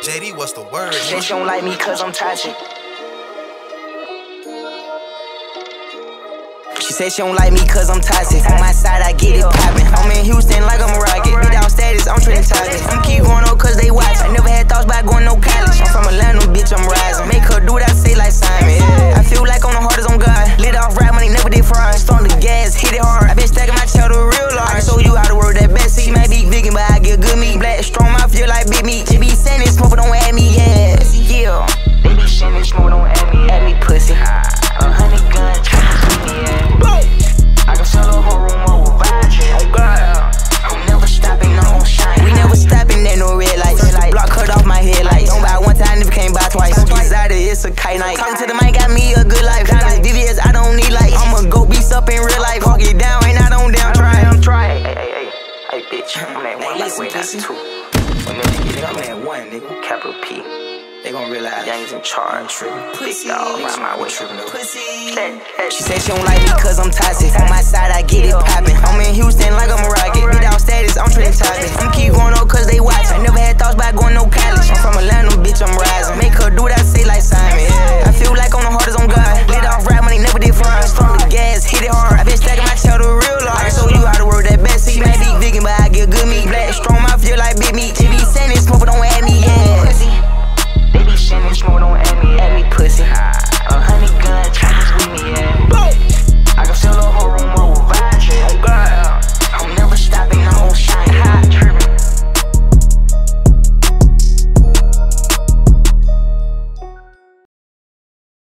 JD, what's the word? Bitch, don't like me cause I'm toxic. She said she don't like me cause I'm toxic. On my side, I get it poppin'. I'm in Houston like I'm a rocket. Be down status, I'm trading topics. I'm keep going up cause they watch. I never had thoughts about going no college. I'm from Atlanta, bitch, I'm rising. Make her do what I say like Simon. I feel like I'm the hardest on God. Lit off ride money, never did fraud. Storm the gas, hit it hard. I been stacking my cheddar real large. I can show you how to work that best. She might be vegan, but I get good meat. Black, strong, I feel like big meat. She be saying this, smoke, but don't add me, yeah. Yeah. They be saying this, smoke, don't add me. Add me, pussy. It's a kite night. Talking to the mic got me a good life. College DVS, I don't need lights. I'ma go beast up in real life. Walk it down, and I don't damn try. Hey, bitch, I'm at one, like, wait, that's two. When niggas get it, I'm at one, nigga. Capital P. They gon' realize Young's in charge. Big dog, ride my way. She said she don't like me cause I'm toxic. On my side, I get it.